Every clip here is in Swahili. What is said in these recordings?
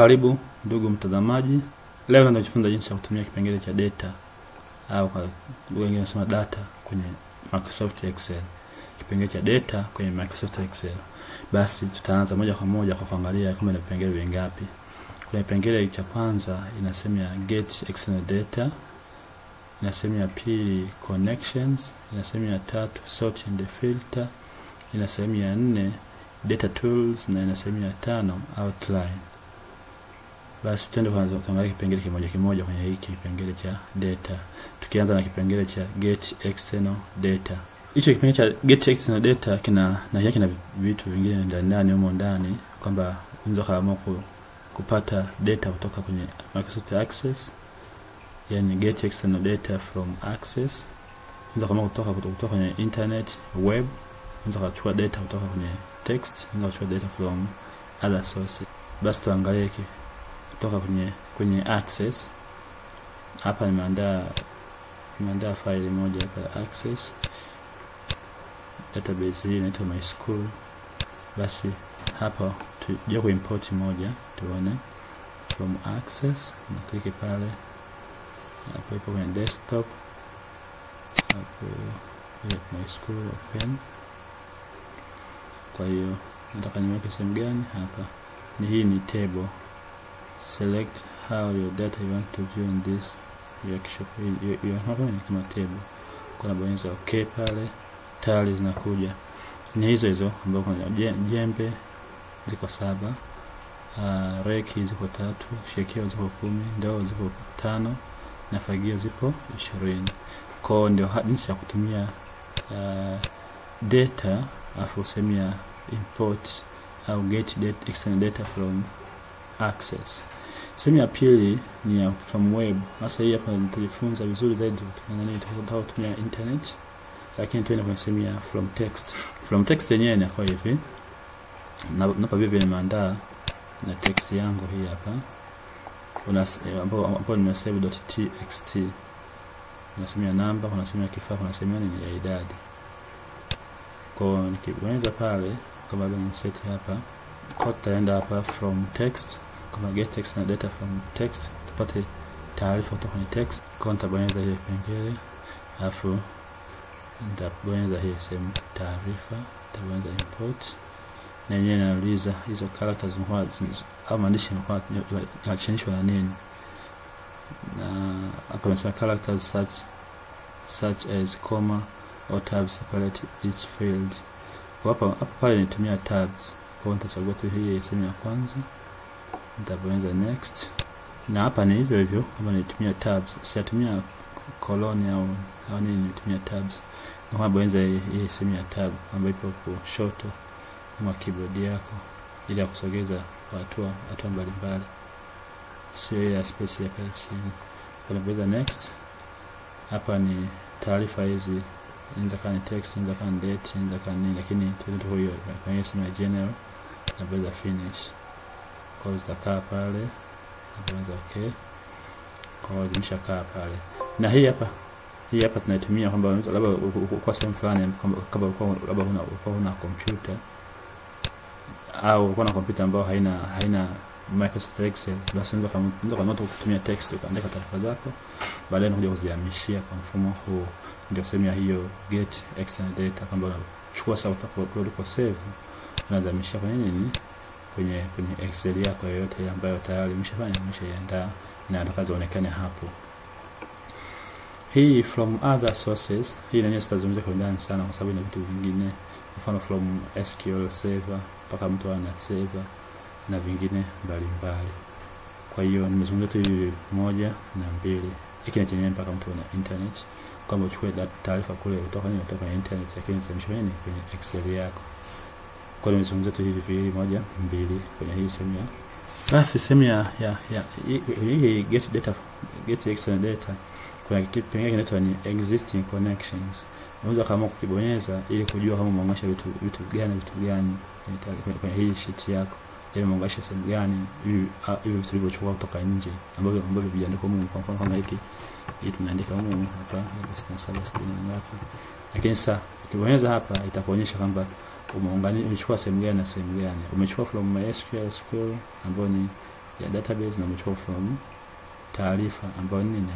Karibu ndugu mtazamaji. Leo tunajifunza jinsi ya kutumia kipengele cha data au kwa wengine wanasema data kwenye Microsoft Excel. Kipengele cha data kwenye Microsoft Excel. Basi tutaanza moja kwa moja kwa kuangalia kama ni vipengele vingapi. Kuna kipengele cha kwanza inasema get external data, inasema ya pili connections, inasema ya tatu sort and filter, inasema ya nne data tools na inasema ya tano outline. Basi tuende kwanza kuangalia kipengele kimoja kwenye hiki kipengele cha data. Tukianza na kipengele cha get external data. Hicho kipengele cha get external data kina vitu vingine ndani humo ndani, kwamba unaweza kama kupata data kutoka kwenye Microsoft Access, yani get external data from Access. Unaweza kama kutoka kwenye internet, web, unaweza kuchukua data kutoka kwenye text, unaweza kuchukua data from other sources. Basi tuangalie hiki kutoka kwenye Access. Hapa nimeandaa file moja hapa Access. Database hii inaitwa MySQL. Basi hapa tuje kuimport moja tuone from Access, na click pale. Hapo ipo kwenye desktop. Hapo MySQL open. Kwa hiyo nataka niweke sehemu gani hapa? Ni hii ni table. Select how your data you want to view in this workshop. You have one kama table. Kuna bonyeza okay pale, tayari zinakuja. Ni hizo ambazo kuna jembe ziko 7, reki ziko 3, shekeo ziko 10, ndoo ziko 5 na fagio ziko 20. Kwa ndio jinsi ya kutumia data afu semia import au get data external data from Access. Sehemu ya pili ni ya from web. Hasa hii hapa nitajifunza vizuri zaidi kutumia internet. Lakini tuende kwenye sehemu ya from text. From text yenyewe inakuwa hivi. Napa vipi nimeandaa na text yangu hii hapa. Ambapo nimesave.txt. Unasemea namba, unasemea kifaa, unasemea ni idadi. Kwa nikibonyeza pale kama bado ni set hapa. Kwa tutaenda hapa from text, kama get external data from text, tupate taarifa kutoka kwenye text. Kwa nitabonyeza hiyo kipengele, alafu nitabonyeza hii sehemu taarifa, nitabonyeza import, na yenyewe inauliza hizo characters zimekuwa au maandishi yamekuwa yachanishwa na nini. Na hapa nasema characters such as comma or tabs separate each field. Kwa hapa pale nitumia tabs. Kwa nitachagua tu hii sehemu ya kwanza, nitabonyeza next, na hapa ni hivyo hivyo kama nitumia tabs, sijatumia colon au nini, nitumia tabs. Na kama bonyeza hii sehemu ya tab ambayo ipo kushoto mwa keyboard yako ili akusogeza hatua mbalimbali, sio ile space ya pale chini. Unabonyeza next, hapa ni taarifa hizi, inza kana text, inza kana date, inza kana nini, lakini tunato hiyo kwa hiyo sema general na bonyeza finish. Kwa hiyo zitakaa pale, bonyeza okay. Kwa hiyo zimeshakaa pale. Na hii hapa tunaitumia kwamba labda kwa sehemu fulani, kama labda una computer au una computer ambayo haina Microsoft Excel, basi unaweza kutumia text ukaandika taarifa zako, baadaye unakuja kuzihamishia kwa mfumo huu. Ndio sehemu hiyo get external data, kwamba unachukua sawa kwa save, unahamishia kwenye nini, kwenye Excel yako yote ile ambayo tayari umeshaiandaa na atakazoonekane hapo. Hii from other sources, hii nyenye sitazungumzia kwa ndani sana kwa sababu ina vitu vingine, mfano from SQL Server mpaka mtu ana server na vingine mbalimbali. Kwa hiyo nimezungumzia tu 1 na 2. Hiki ni chenye mpaka mtu ana internet, kama uchukue taarifa kule kutoka internet, lakini sema nini kwenye Excel yako. Kwa hiyo nimezungumzia tu hivi viwili, 1, 2 kwenye hii sehemu ya. Basi sehemu ya hii get external data, kuna kipengele kinaitwa ni existing connections. Unaweza kama kukibonyeza ili kujua kama umeunganisha vitu gani kwenye hii sheet yako, ili umeunganisha sehemu gani hivi vitu vilivyochukua kutoka nje ambavyo vijaandikwa huko. Kwa mfano kama hii tunaandika huko hapa 7778, lakini sasa ukibonyeza hapa itakuonyesha kwamba umechukua sehemu gani na sehemu gani. Umechukua from MySQL ambayo ni ya database na mchofomu taarifa ambayo ni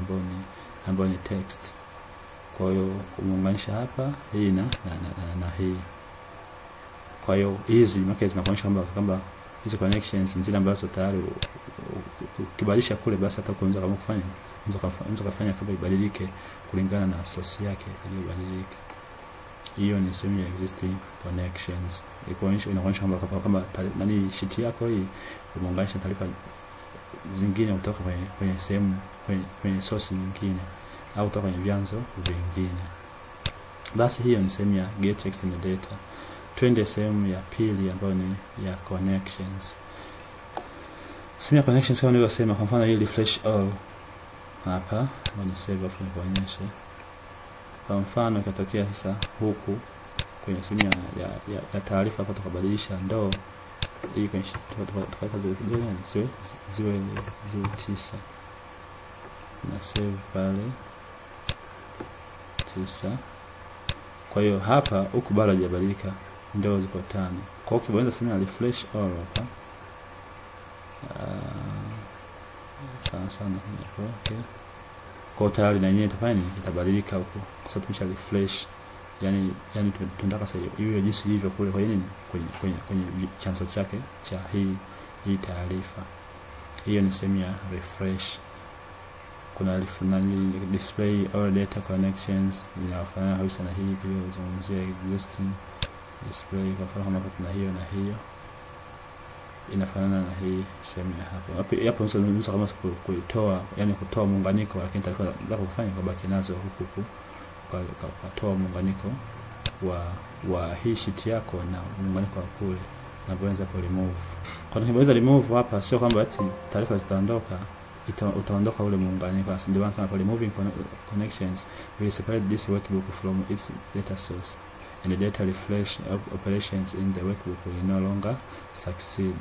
ambayo ni text. Kwa hiyo kumuunganisha hapa hii na hii. Kwa hiyo hizi maana zinakuonyesha kwamba hizo connections zile ambazo tayari ukibadilisha kule basi hata kuanza kama kufanya mtu kafanya kama ibadilike kulingana na source yake iliyobadilika. Hiyo ni sehemu ya existing connections. Inaonyesha kwamba nani sheet yako hii umeunganisha taarifa zingine kutoka kwenye sehemu kwenye source nyingine au kutoka kwenye vyanzo vingine. Basi hiyo ni sehemu ya get external data. Twende sehemu ya pili ambayo ni ya connections. Sehemu ya connections kama nilivyosema, kwa mfano hii refresh all hapa na save off inaonyesha. Kwa mfano ikatokea sasa huku kwenye sehemu ya taarifa kutoka badilisha ndoo hii kwenye tukaweka ziwe 9 na save pale 9. Kwa hiyo hapa huku bado hajabadilika ndoo ziko 5. Kwa hiyo ukibonyeza sehemu ya refresh all hapa sana okay. Kwa tayari na yenyewe itafanya itabadilika huko kwa sababu tumesha refresh, yani tunataka sasa hiyo jinsi ilivyo kule kwa nini kwenye chanzo chake cha hii taarifa. Hiyo ni sehemu ya refresh. Kuna display all data connections inafanana hasa na hii tuliyozungumzia existing display, kwa mfano kuna hiyo na hiyo inafanana na hii sehemu ya hapo. Hapo sasa tunaweza kama kuitoa, yani kutoa muunganiko, lakini taarifa za kufanya kwa baki nazo huku kwa kutoa muunganiko wa hii sheet yako na muunganiko wa kule na kuanza ku remove. Kwa hiyo unaweza remove hapa, sio kwamba ati taarifa zitaondoka, utaondoka ule muunganiko. Basi ndio maana kwa removing connections we separate this workbook from its data source, and the data refresh operations in the workbook will no longer succeed.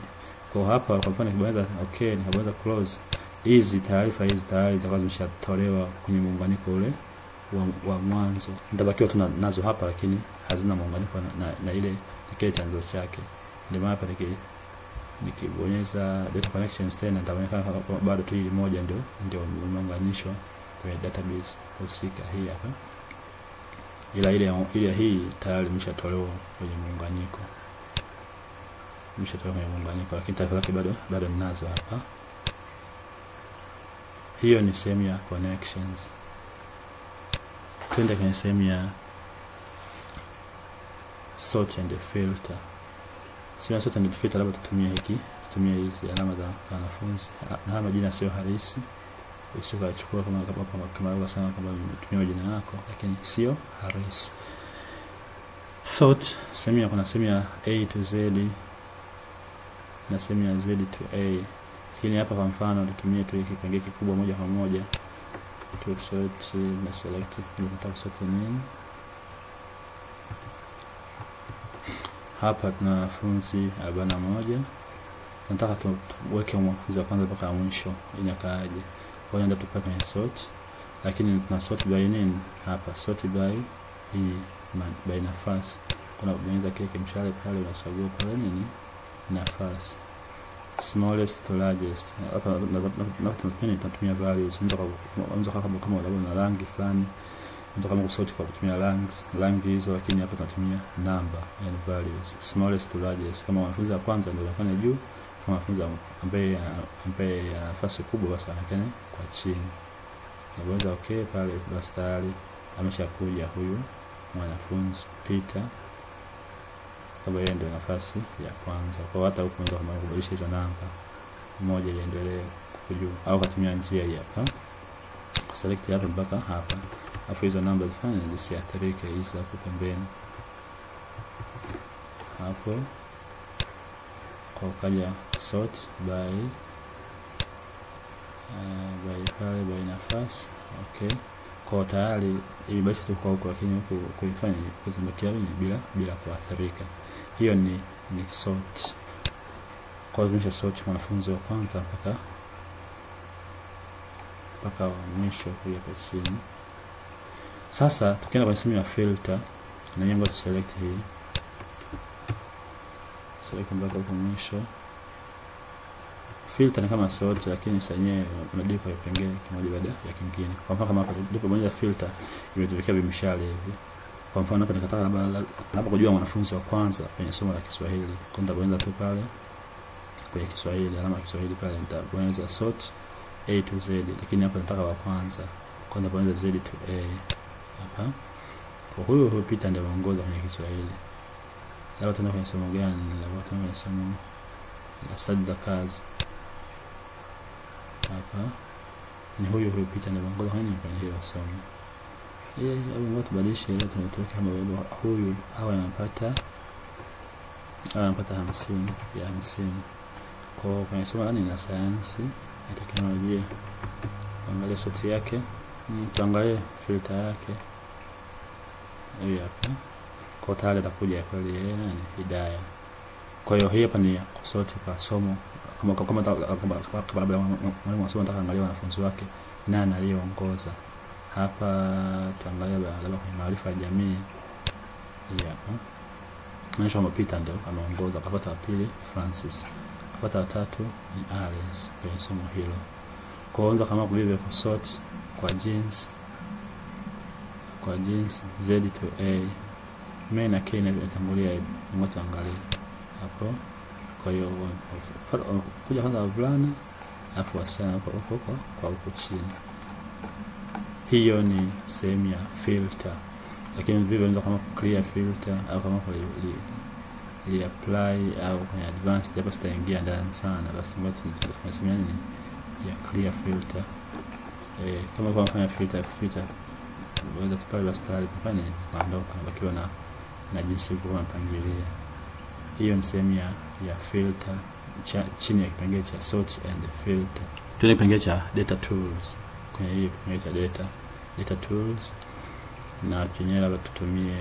Kwa hapa kwa mfano kibonyeza okay nikabonyeza close, hizi taarifa hizi tayari zitakuwa zimeshatolewa kwenye muunganiko ule wa mwanzo. Nitabakiwa tunazo hapa lakini hazina muunganiko na ile kile chanzo chake. Ndio maana hapa nikibonyeza data connections tena nitaonekana bado tu ile moja ndio muunganisho kwenye database husika hii hapa. Ila hii tayari imeshatolewa kwenye muunganiko. Imeshatolewa kwenye muunganiko lakini taarifa zake bado ninazo hapa. Hiyo ni sehemu ya connections. Twende kwenye sehemu ya sort and filter. Sehemu ya sort and filter labda tutumie hizi alama za wanafunzi na majina sio halisi. Usikuchukua kama umetumia jina lako lakini sio halisi. Sort semia kuna semia A to Z na semia Z to A. Lakini hapa kwa mfano tutumie tu kipengele kikubwa moja kwa moja. To sort na select tunataka sort nini? Hapa tuna wanafunzi 41. Nataka tuweke wanafunzi wa kwanza mpaka mwisho inakaaje. Kwa hiyo ndio tupaka kwenye sort, lakini tuna sort by nini hapa? Sort by hii by nafasi. Kuna kubonyeza kile kimshale pale unachagua pale nini nafasi, smallest to largest. Hapa tunatumia values, unaweza kama una rangi fulani unaweza kama kusort kwa kutumia rangi hizo, lakini hapa tunatumia number yani values smallest to largest. Kama wanafunzi wa kwanza ndio wanafanya juu, kama funza ambaye nafasi kubwa basi anaonekana kwa chini. Naweza okay pale basi tayari ameshakuja huyu mwanafunzi Peter kama yeye ndio nafasi ya kwanza. Kwa hata huko unaweza kama kubadilisha hizo namba moja iendelee kujuu au kutumia njia hii hapa select hapa mpaka hapa, afu hizo namba zifanye zisiathirike hizo hapo pembeni hapo. Ukaja sort by nafasi okay. Kwa tayari imebaki tu kwa huko lakini huko kuifanya kuzimekia bila kuathirika. Hiyo ni sort. Kwa hiyo sort wanafunzi wa kwanza mpaka mwisho kuja kwa chini. Sasa tukienda kwenye sehemu ya filter na nyumba tu select hii select mpaka mwisho. filter ni kama sort, lakini sasa yenyewe unadili kwa vipengele kimoja baada ya kingine. Kwa mfano kama hapa ndipo moja filter imetuwekea vimshale hivi. Kwa mfano hapa nikataka labda kujua wanafunzi wa kwanza kwenye somo la Kiswahili. Kwa nitabonyeza tu pale kwenye Kiswahili, alama ya Kiswahili pale nitabonyeza sort A to Z, lakini hapa nataka wa kwanza. Kwa nitabonyeza Z to A hapa. Kwa hiyo hupita ndio mwongozo kwenye Kiswahili. Labda tunafanya somo gani? Labda tunafanya somo la stadi za kazi. Hapa ni huyo picha ndio mwongozo kwenye hiyo somo. Yeye au watu badilisha ile tunatoka kama huyu au anapata 50 ya 50. Kwa hiyo kwenye somo gani la sayansi na teknolojia. Angalia sort yake, tuangalie filter yake. Hiyo hapa. Kwa tayari atakuja kwa ile nani Hidaya. Kwa hiyo hapa ni sort kwa somo kama kabla mwalimu anasoma nataka angalia wanafunzi wake nani aliyeongoza. Hapa tuangalia labda kwa maarifa ya jamii. Hapa naisha mpita ndio anaongoza, kapata pili Francis, kapata tatu ni Alice kwa somo hilo. Kwa hiyo kama kulivyo kwa sort kwa jeans Z to A maana kile inatangulia mmoja angalia hapo. Kwa hiyo kuja kwanza wavulana alafu wasichana huko chini. Hiyo ni sehemu ya filter, lakini vivyo unaweza kama clear filter au kama li apply au kwenye advanced hapa sitaingia ndani sana, basi tunasema ni ya clear filter. Kama kwa mfano filter unaweza kupata bastari zifanye zinaondoka bakiwa na jinsi vile unapangilia. Hiyo ni sehemu ya filter chini ya kipengele cha sort and filter. Tuna kipengele cha data tools. Kwa hiyo kipengele cha data tools na kinyela tutumie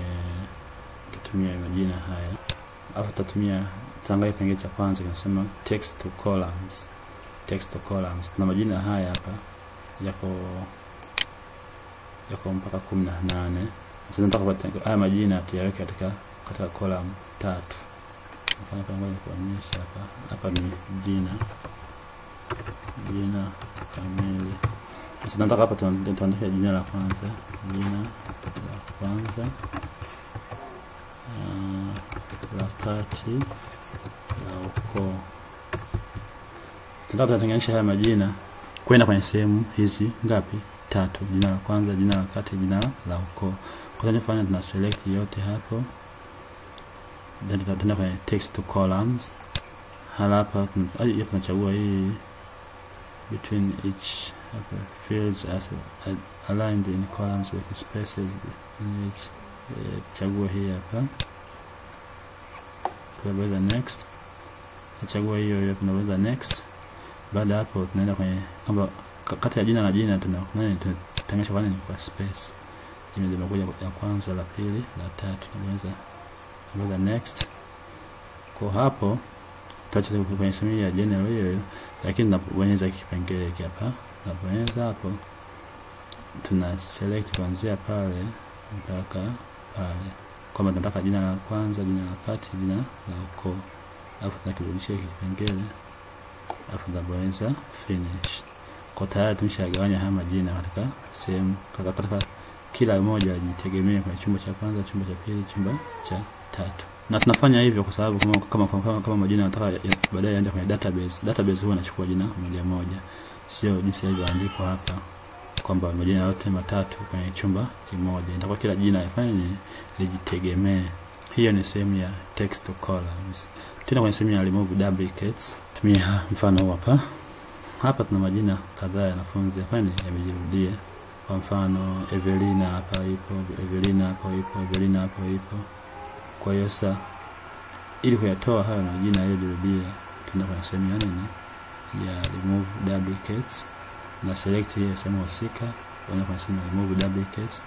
majina haya. Alafu tutaangalia kipengele cha kwanza kinasema text to columns. Na majina haya hapa yako mpaka 18. Sasa nataka kupata haya majina tuyaweke katika column 3. Mfano kama ngoja kuonyesha hapa ni jina kamili. Sasa nataka hapa tuandike jina la kwanza, la kati, la ukoo. Tunataka tutenganishe haya majina kwenda kwenye sehemu hizi ngapi? 3. Jina la kwanza, jina la kati, jina la ukoo. Kwa hiyo tunafanya select yote hapo. Then tutaenda kwenye text to columns. Hapa tunachagua hii between each fields as aligned in columns with spaces in each. Chagua hii hapa. Tunaweza next. Chagua hiyo tunaweza next. Baada hapo tunaenda kwenye kama kati ya jina na jina tunatenganisha kwa space. Imezima kuja ya kwanza, la pili, la tatu. Tunaweza next. Kwa hapo tutachukua kwenye sehemu ya general hiyo, lakini tunabonyeza kipengele hapa. Tunabonyeza hapo. Tuna select kuanzia pale mpaka pale. Kama tunataka jina la kwanza, jina la kati, jina la ukoo. Alafu tunakirudishia kipengele. Alafu tunabonyeza finish. Kwa tayari tumeshagawanya haya majina katika sehemu katika kila mmoja ajitegemee kwa chumba cha kwanza, chumba cha pili, chumba cha 3. Na tunafanya hivyo kwa sababu kama majina nataka baadaye yaende kwenye database. Database huwa inachukua jina moja. Sio jinsi ilivyoandikwa hapa kwamba majina yote 3 kwenye chumba kimoja. Itakuwa kila jina ifanye lijitegemee. Hiyo ni sehemu ya text to columns. Tena kwenye sehemu ya remove duplicates, tumia mfano hapa. Hapa tuna majina kadhaa ya wanafunzi ifanye yamejirudia. Kwa mfano Evelina hapa ipo, Evelina hapo ipo, Evelina hapo ipo. Kwa hiyo sasa ili kuyatoa hayo majina yaliyorudia tunaenda kwa sehemu ya nini ya remove duplicates, na select hii sehemu husika tunaenda kwa sehemu remove duplicates.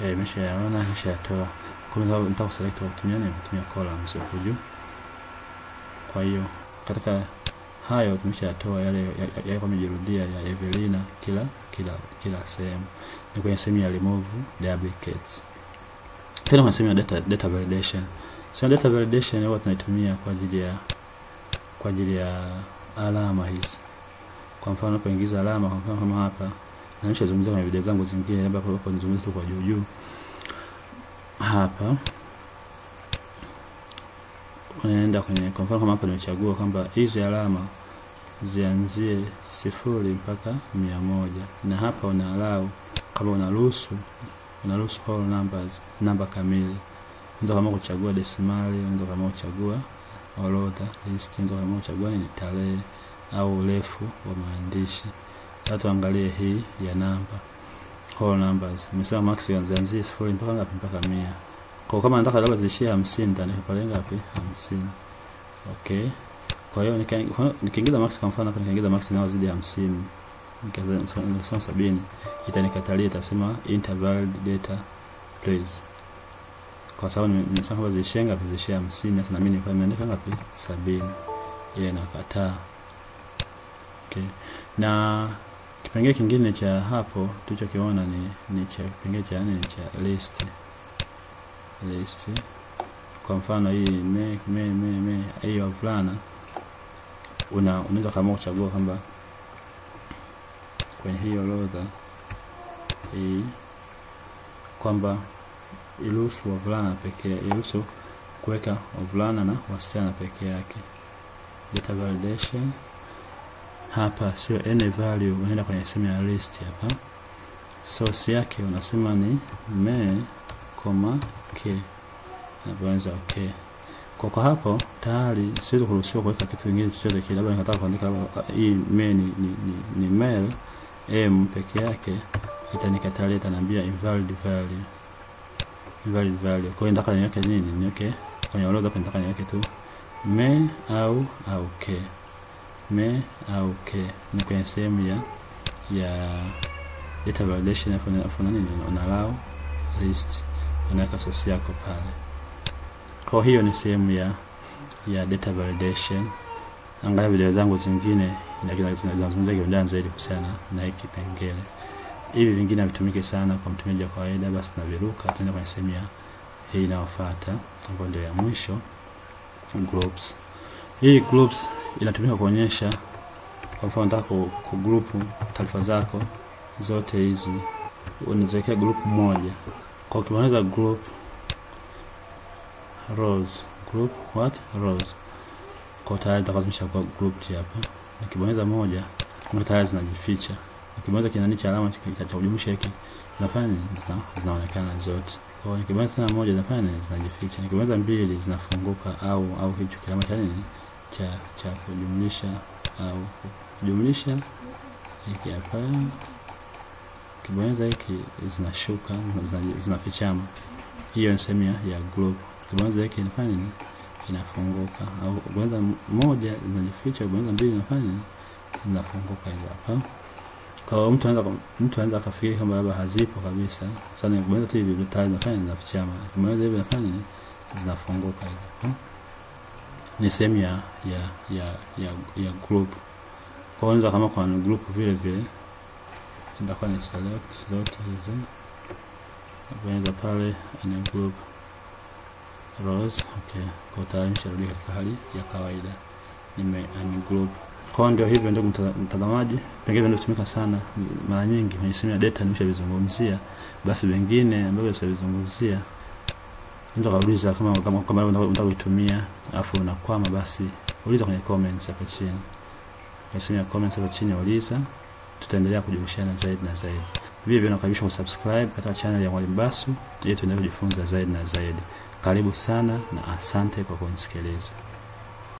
Imeshaona imeshatoa. Kwa hiyo nitaka select kutumia columns hapo juu. Kwa hiyo katika hayo tumeshatoa yale yamejirudia ya Evelina kila sehemu. Ni kwenye sehemu ya remove duplicates. Tena tunasema data validation. Data validation huwa tunaitumia kwa ajili ya kwa ajili ya alama hizi. Kwa mfano kuingiza alama kwa mfano kama hapa, na nishazungumza kwenye video zangu zingine, labda hapo nizungumzie tu kwa juu juu. Hapa unaenda kwenye kwa mfano kama hapa nimechagua kwamba hizi alama zianzie 0 mpaka 100, na hapa unaalau kama unaruhusu whole numbers, namba kamili. Unaweza kama kuchagua desimali, unaweza kama kuchagua orodha, list, unaweza kama kuchagua ni tarehe au urefu wa maandishi. Tatu angalie hii ya namba. Whole numbers. Nimesema max yanzianzie 0 mpaka 100. Kwa kama nataka labda zishie 50, nitalenga hapo 50. Okay. Kwa hiyo nikiingiza max kwa mfano hapa nikiingiza max na zidi 50. Nikianza 70 itanikatalia, itasema invalid data please. Kwa sababu nimesema kwamba zishenga zishie 50, sasa na mimi nilikuwa nimeandika ngapi? 70. Yeye anakataa. Okay. Na kipengele kingine cha hapo tulichokiona ni cha kipengele cha list. List. Kwa mfano hii hiyo fulana unaweza kama kuchagua kwamba kwenye hiyo orodha hii kwamba iruhusu wavulana pekee, iruhusu kuweka wavulana na wasichana pekee yake. Data validation hapa sio any value, unaenda kwenye sehemu ya list hapa. Source yake unasema ni me, k. Unaanza okay. Kwa hapo tayari siwezi kuruhusiwa kuweka kitu kingine chochote kile. Labda nikataka kuandika hii me ni male m pekee yake, itanikatalia, itaniambia invalid value. Invalid value. Kwa hiyo nataka niweke nini? Niweke kwenye orodha hapa, nataka niweke tu me au k. Me au k. Ni kwenye sehemu ya data validation afu nani unalao list. Unaweka source yako pale. Kwa hiyo ni sehemu ya data validation. Angalia video zangu zingine zinazungumzia kiundani zaidi kuhusiana na hiki kipengele. Hivi vingine havitumiki sana kwa mtumiaji wa kawaida, basi tunaviruka tunaenda kwenye sehemu hii inayofuata ambayo ndio ya mwisho, groups. Hii groups inatumika kuonyesha kwa mfano nataka ku group taarifa zako zote hizi unaziwekea group moja. Kwa kiwanza group rows, group what rows, kwa tayari takazimisha kwa group hapa. Nikibonyeza moja kuna tayari zinajificha, nikibonyeza kinani cha alama kitachojumlisha hiki nafanya zinaonekana zote. Kwa nikibonyeza tena moja nafanya zinajificha, nikibonyeza mbili zinafunguka au hicho kilama cha nini cha kujumlisha au kujumlisha hiki hapa. Kibonyeza hiki zinashuka zinafichama. Hiyo ni sehemu ya group. Kibonyeza hiki inafanya nini? Inafunguka. Au kwanza moja inajificha, kwanza mbili inafanya nini? Inafunguka hizo hapa. Kwa mtu anaweza akafikiri kama labda hazipo kabisa. Sasa ni kibonyeza tu hivi vitali inafanya zinafichama. Kibonyeza hivi inafanya nini? Zinafunguka hizo hapa. Ni sehemu ya group. Kwa hiyo kama kwa group vile vile ndakwa ni select zote hizi. Bonyeza pale ina group rows. Okay, kwa tayari nisharudi katika hali ya kawaida. Nime group. Kwa ndio hivyo ndio mtazamaji, pengine ndio tumika sana mara nyingi kwenye sehemu ya data nimeshavizungumzia. Basi wengine ambao sivizungumzia ndio kauliza kama unataka kuitumia afu unakwama, basi uliza kwenye comments hapo chini. Sehemu ya comments hapo chini uliza. Tutaendelea kujumishana zaidi na zaidi. Vivyo nakaribisha kusubscribe katika channel ya Mwalimu Bassu ili tuendelee kujifunza zaidi na zaidi. Karibu sana na asante kwa kunisikiliza.